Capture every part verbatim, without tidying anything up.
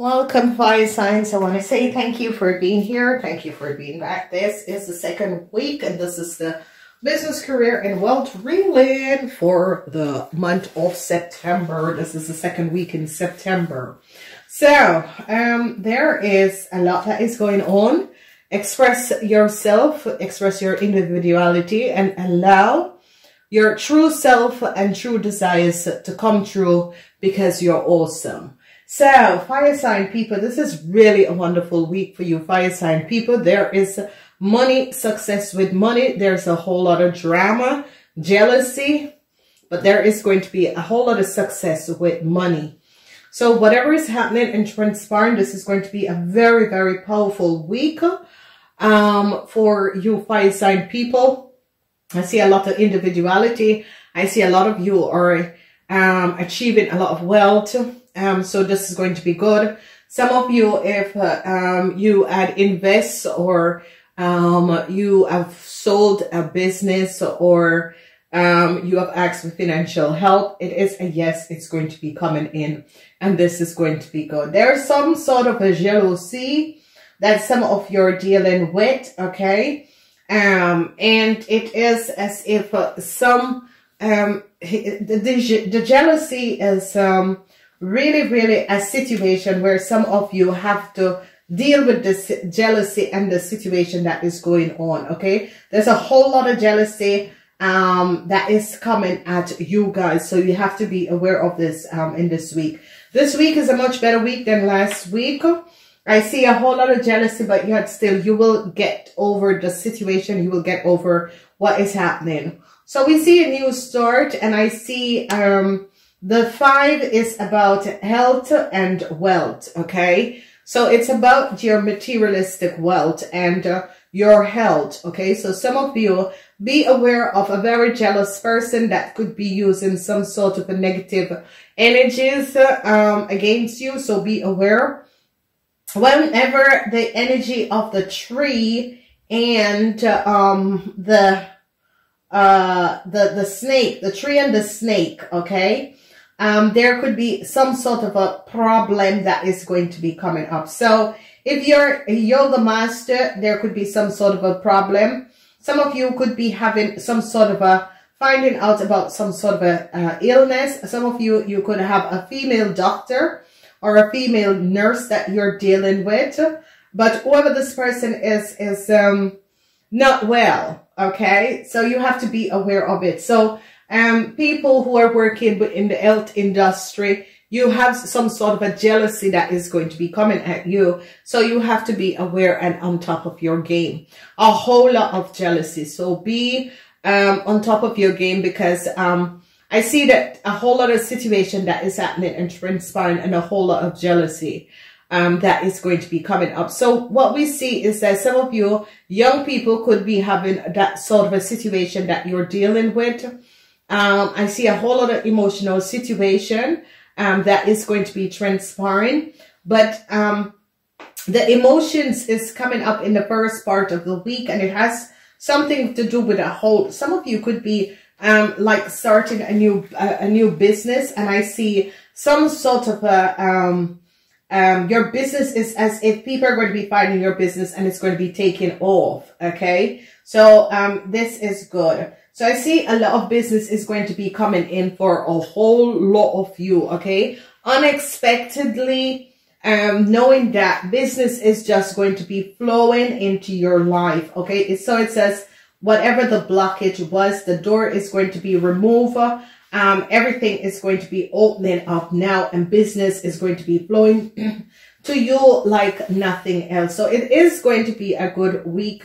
Welcome, fire signs. I want to say thank you for being here. Thank you for being back. This is the second week, and this is the business, career, and wealth reading for the month of September. This is the second week in September. So, um, there is a lot that is going on. Express yourself, express your individuality, and allow your true self and true desires to come true because you're awesome. So, fire sign people, this is really a wonderful week for you, fire sign people. There is money, success with money. There's a whole lot of drama, jealousy, but there is going to be a whole lot of success with money. So whatever is happening and transpiring, this is going to be a very, very powerful week um, for you, fire sign people. I see a lot of individuality. I see a lot of you are um, achieving a lot of wealth. Um, so this is going to be good. Some of you, if uh, um, you had invest or um, you have sold a business or um, you have asked for financial help, it is a yes, it's going to be coming in. And this is going to be good. There's some sort of a jealousy that some of you are dealing with, okay? Um, and it is as if uh, some, um, the, the, the jealousy is... Um, really, really a situation where some of you have to deal with this jealousy and the situation that is going on, okay? There's a whole lot of jealousy um, that is coming at you guys, so you have to be aware of this um, in this week. This week is a much better week than last week. I see a whole lot of jealousy, but yet still you will get over the situation. You will get over what is happening. So we see a new start, and I see... Um, The five is about health and wealth, okay? So it's about your materialistic wealth and uh, your health, okay? So some of you, be aware of a very jealous person that could be using some sort of a negative energies um, against you, so be aware. Whenever the energy of the tree and um, the, uh, the, the snake, the tree and the snake, okay? Um, there could be some sort of a problem that is going to be coming up. So if you're a yoga master, there could be some sort of a problem. Some of you could be having some sort of a, finding out about some sort of a uh, illness. Some of you, you could have a female doctor or a female nurse that you're dealing with. But whoever this person is, is um, not well, okay? So you have to be aware of it. So... Um, people who are working in the health industry, you have some sort of a jealousy that is going to be coming at you. So you have to be aware and on top of your game. A whole lot of jealousy. So be um, on top of your game because um, I see that a whole lot of situation that is happening and transpiring and a whole lot of jealousy um, that is going to be coming up. So what we see is that some of you young people could be having that sort of a situation that you're dealing with. Um, I see a whole lot of emotional situation um, that is going to be transpiring, but um, the emotions is coming up in the first part of the week, and it has something to do with a whole. Some of you could be um, like starting a new uh, a new business, and I see some sort of a um, um, your business is as if people are going to be finding your business, and it's going to be taking off. Okay, so um, this is good. So I see a lot of business is going to be coming in for a whole lot of you, okay? Unexpectedly, um, knowing that business is just going to be flowing into your life, okay? So it says whatever the blockage was, the door is going to be removed. Um, everything is going to be opening up now, and business is going to be flowing to you like nothing else. So it is going to be a good week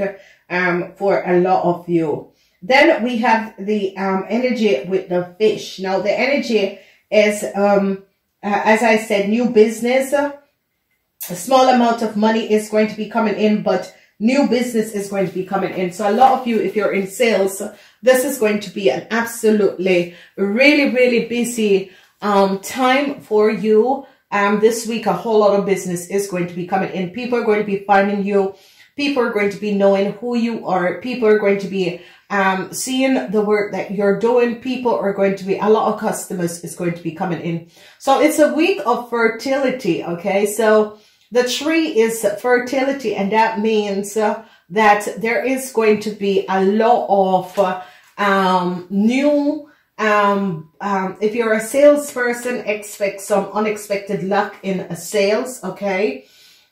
um, for a lot of you. Then we have the um, energy with the fish. Now the energy is, um, uh, as I said, new business. A small amount of money is going to be coming in, but new business is going to be coming in. So a lot of you, if you're in sales, this is going to be an absolutely really, really busy um, time for you. Um, this week, a whole lot of business is going to be coming in. People are going to be finding you. People are going to be knowing who you are. People are going to be um, seeing the work that you're doing, people are going to be, a lot of customers is going to be coming in. So it's a week of fertility, okay? So the tree is fertility, and that means uh, that there is going to be a lot of uh, um, new, um, um, if you're a salesperson, expect some unexpected luck in sales, okay?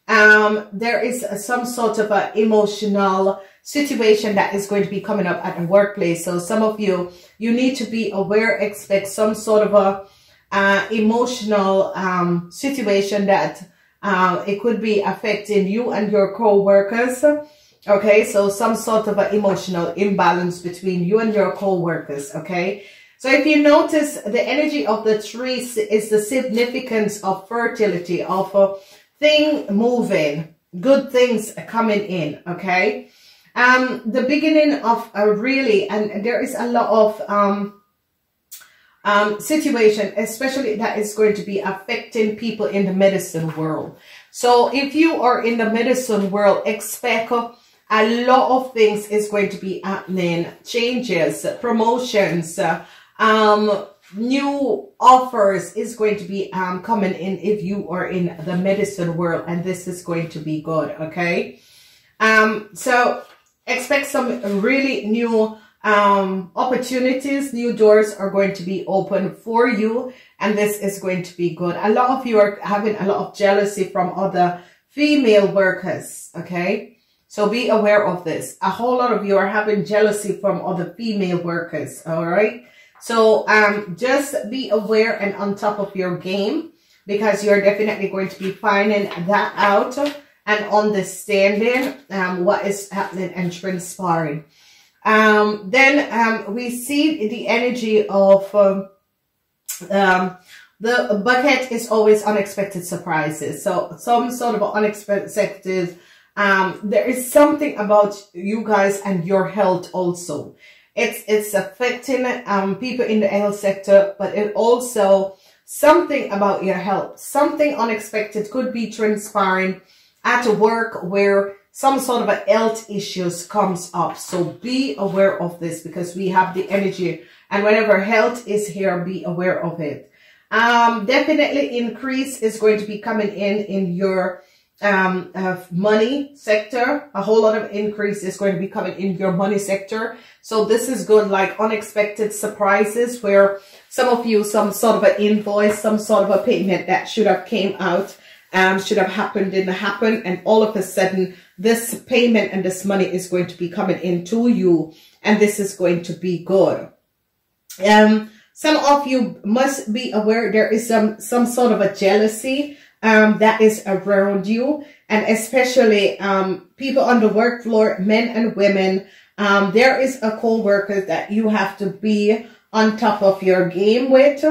Um, there is some sort of an emotional situation that is going to be coming up at the workplace. So some of you, you need to be aware, expect some sort of a uh, emotional um, situation that uh, it could be affecting you and your co-workers. Okay, so some sort of an emotional imbalance between you and your co-workers. Okay, so if you notice, the energy of the tree is the significance of fertility, of uh, thing moving, good things coming in, okay? Um, the beginning of a really, and there is a lot of um, um, situation, especially that is going to be affecting people in the medicine world. So if you are in the medicine world, expect a lot of things is going to be happening, changes, promotions, um, new offers is going to be um coming in if you are in the medicine world, and this is going to be good, okay? Um so expect some really new um opportunities. New doors are going to be open for you, and this is going to be good. A lot of you are having a lot of jealousy from other female workers, okay? So be aware of this. A whole lot of you are having jealousy from other female workers, all right? So um, just be aware and on top of your game, because you're definitely going to be finding that out and understanding um, what is happening and transpiring. Um, then um, we see the energy of um, um, the bucket is always unexpected surprises. So some sort of unexpected, um, there is something about you guys and your health also. It's, it's affecting um, people in the health sector, but it also something about your health. Something unexpected could be transpiring at work where some sort of a health issues comes up. So be aware of this, because we have the energy, and whenever health is here, be aware of it. Um, definitely increase is going to be coming in in your um uh, money sector. A whole lot of increase is going to be coming in your money sector, so this is good. Like unexpected surprises where some of you, some sort of an invoice, some sort of a payment that should have came out, um should have happened, didn't happen, and all of a sudden this payment and this money is going to be coming into you, and this is going to be good. Um some of you must be aware there is some some sort of a jealousy Um, that is around you, and especially um, people on the work floor, men and women. Um, there is a co-worker that you have to be on top of your game with.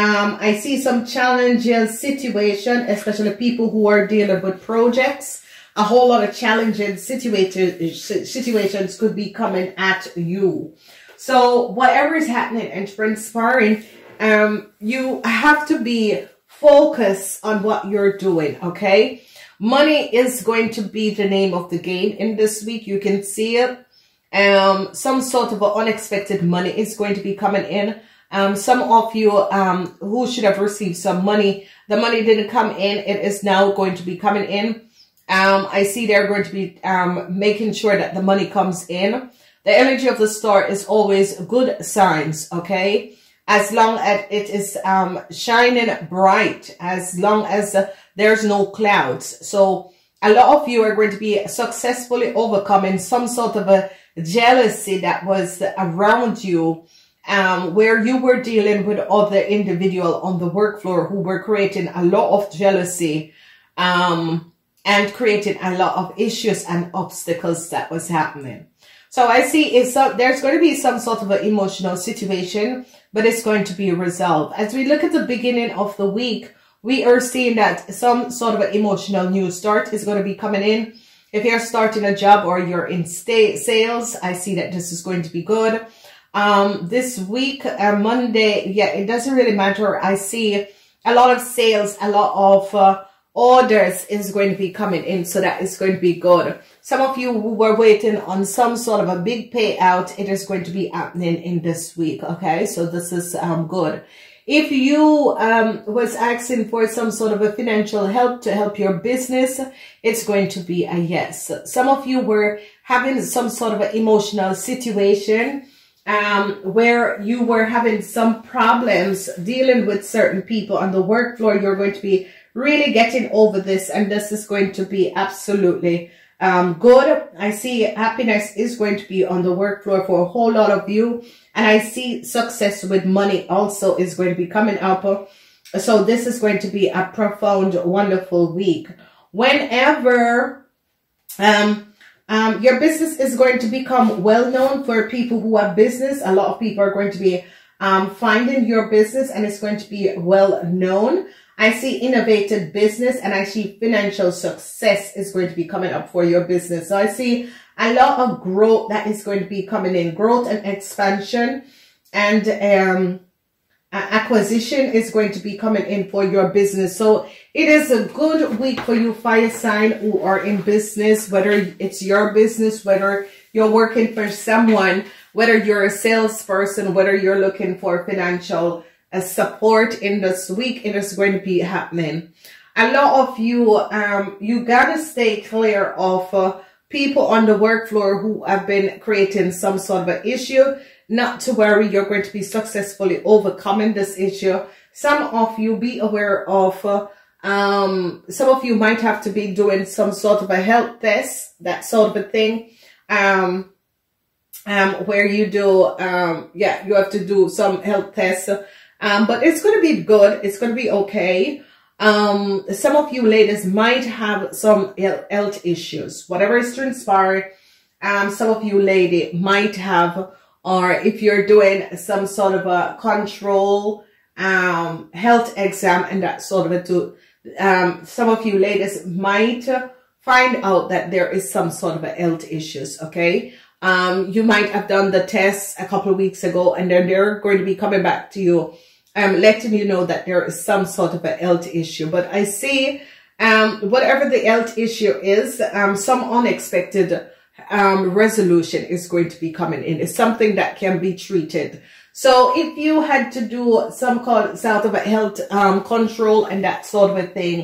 Um, I see some challenging situation, especially people who are dealing with projects. A whole lot of challenging situated, situations could be coming at you. So whatever is happening and transpiring, um, you have to be focus on what you're doing, okay? Money is going to be the name of the game in this week. You can see it. Um, some sort of unexpected money is going to be coming in. Um, some of you um, who should have received some money, the money didn't come in. It is now going to be coming in. Um, I see they're going to be um, making sure that the money comes in. The energy of the star is always good signs, okay? As long as it is um, shining bright, as long as uh, there's no clouds. So a lot of you are going to be successfully overcoming some sort of a jealousy that was around you, um, where you were dealing with other individual on the work floor who were creating a lot of jealousy um, and creating a lot of issues and obstacles that was happening. So I see it's, uh, there's going to be some sort of an emotional situation, but it's going to be resolved. As we look at the beginning of the week, we are seeing that some sort of an emotional new start is going to be coming in. If you're starting a job or you're in sales, I see that this is going to be good. Um, this week, uh, Monday, yeah, it doesn't really matter. I see a lot of sales, a lot of uh, orders is going to be coming in, so that is going to be good. Some of you who were waiting on some sort of a big payout, it is going to be happening in this week, okay? So this is um good. If you um was asking for some sort of a financial help to help your business, it's going to be a yes. Some of you were having some sort of an emotional situation um where you were having some problems dealing with certain people on the work floor. You're going to be really getting over this, and this is going to be absolutely um good. I see happiness is going to be on the work floor for a whole lot of you, and I see success with money also is going to be coming up. So this is going to be a profound, wonderful week. Whenever um Um, your business is going to become well known for people who have business. A lot of people are going to be um, finding your business, and it's going to be well known. I see innovative business, and I see financial success is going to be coming up for your business. So I see a lot of growth that is going to be coming in, growth and expansion, and um, acquisition is going to be coming in for your business. So it is a good week for you, fire sign, who are in business, whether it's your business, whether you're working for someone, whether you're a salesperson, whether you're looking for financial uh, support in this week. It is going to be happening. A lot of you, um, you gotta stay clear of uh, people on the work floor who have been creating some sort of an issue. Not to worry, you're going to be successfully overcoming this issue. Some of you, be aware of, uh, um, some of you might have to be doing some sort of a health test, that sort of a thing, um, um, where you do, um, yeah, you have to do some health tests, um, but it's going to be good. It's going to be okay. Um, some of you ladies might have some health issues, whatever is transpired. Um, some of you lady might have, or if you're doing some sort of a control um, health exam and that sort of a too, um, some of you ladies might find out that there is some sort of a health issues, okay? Um, you might have done the tests a couple of weeks ago, and then they're going to be coming back to you, um, letting you know that there is some sort of a health issue. But I see um, whatever the health issue is, um, some unexpected um resolution is going to be coming in. It's something that can be treated. So if you had to do some sort of a health um control and that sort of a thing,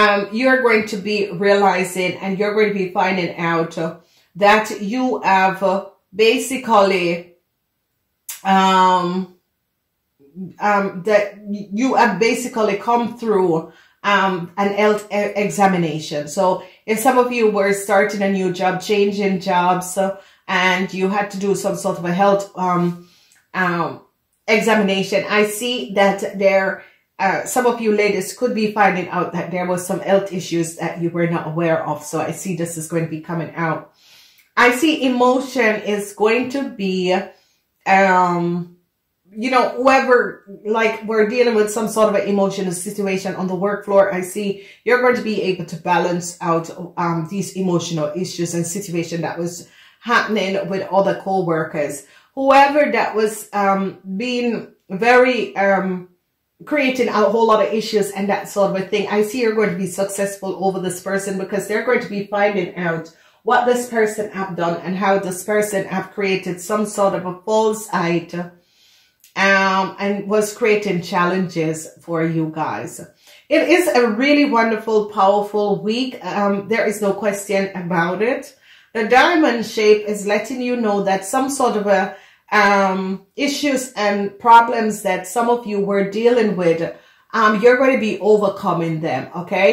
um you're going to be realizing, and you're going to be finding out uh, that you have uh, basically um um that you have basically come through um an health examination. So if some of you were starting a new job, changing jobs, and you had to do some sort of a health um, um, examination, I see that there, uh, some of you ladies could be finding out that there was some health issues that you were not aware of. So I see this is going to be coming out. I see emotion is going to be, um, you know, whoever, like, we're dealing with some sort of an emotional situation on the work floor. I see you're going to be able to balance out um, these emotional issues and situation that was happening with other co-workers. Whoever that was um, being very, um, creating a whole lot of issues and that sort of a thing, I see you're going to be successful over this person, because they're going to be finding out what this person have done and how this person have created some sort of a false idea. Um, and was creating challenges for you guys. It is a really wonderful, powerful week. Um, there is no question about it. The diamond shape is letting you know that some sort of a, um, issues and problems that some of you were dealing with, um, you're going to be overcoming them, okay?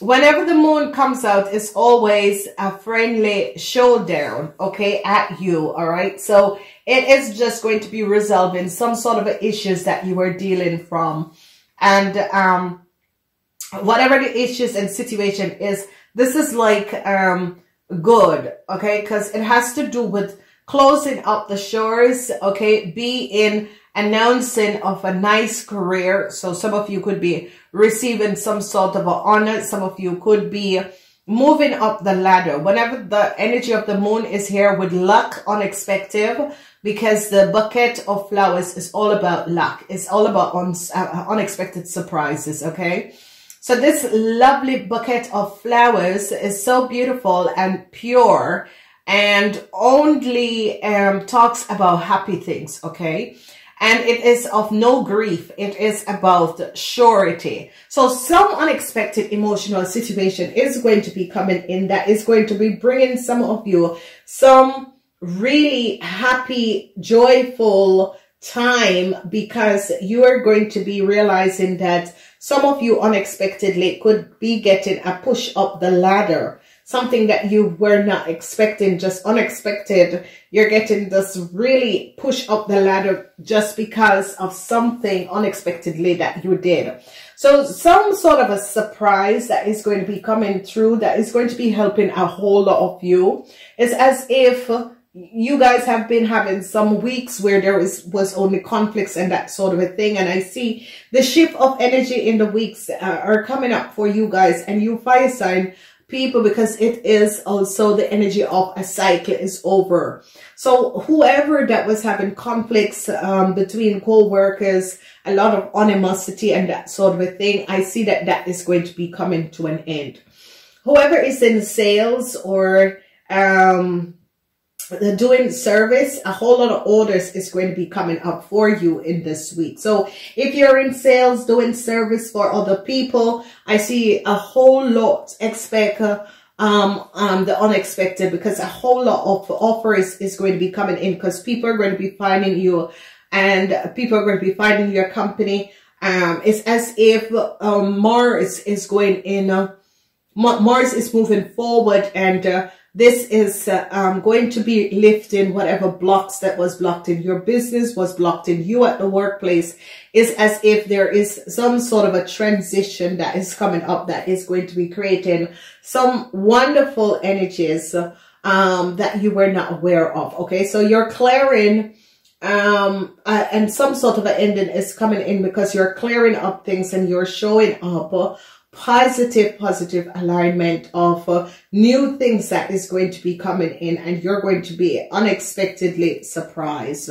Whenever the moon comes out, it's always a friendly showdown, okay, at you, all right? So it is just going to be resolving some sort of issues that you were dealing from. And um, whatever the issues and situation is, this is like um, good, okay? Because it has to do with closing up the shores, okay? Be in announcing of a nice career. So some of you could be receiving some sort of an honor. Some of you could be moving up the ladder. Whenever the energy of the moon is here with luck, unexpected, because the bucket of flowers is all about luck. It's all about un uh, unexpected surprises, okay? So this lovely bouquet of flowers is so beautiful and pure and only um, talks about happy things, okay? And it is of no grief. It is about surety. So some unexpected emotional situation is going to be coming in that is going to be bringing some of you some really happy, joyful time, because you are going to be realizing that some of you unexpectedly could be getting a push up the ladder, something that you were not expecting, just unexpected. You're getting this really push up the ladder just because of something unexpectedly that you did. So some sort of a surprise that is going to be coming through that is going to be helping a whole lot of you. It's as if you guys have been having some weeks where there is, was only conflicts and that sort of a thing. And I see the shift of energy in the weeks uh, are coming up for you guys and you fire sign people, because it is also the energy of a cycle is over. So whoever that was having conflicts um, between co-workers, a lot of animosity and that sort of a thing, I see that that is going to be coming to an end. Whoever is in sales or um doing service, a whole lot of orders is going to be coming up for you in this week. So if you're in sales, doing service for other people, I see a whole lot expect um, um, the unexpected, because a whole lot of offers is going to be coming in, because people are going to be finding you and people are going to be finding your company. Um, it's as if um, Mars is going in, uh, Mars is moving forward, and uh, this is uh, um, going to be lifting whatever blocks that was blocked in your business, was blocked in you at the workplace. It's as if there is some sort of a transition that is coming up that is going to be creating some wonderful energies um, that you were not aware of. Okay, so you're clearing um, uh, and some sort of an ending is coming in, because you're clearing up things and you're showing up uh, positive, positive alignment of uh, new things that is going to be coming in, and you're going to be unexpectedly surprised.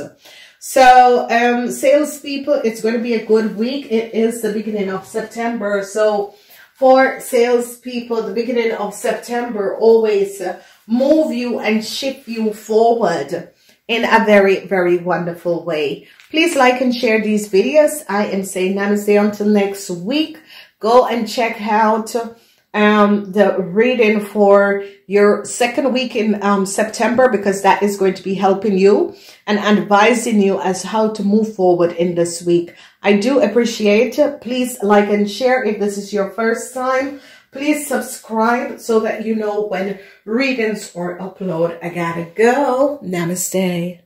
So um, salespeople, it's going to be a good week. It is the beginning of September. So for salespeople, the beginning of September always uh, move you and shift you forward in a very, very wonderful way. Please like and share these videos. I am saying Namaste until next week. Go and check out um, the reading for your second week in um, September, because that is going to be helping you and advising you as how to move forward in this week. I do appreciate it. Please like and share if this is your first time. Please subscribe so that you know when readings are uploaded. I gotta go. Namaste.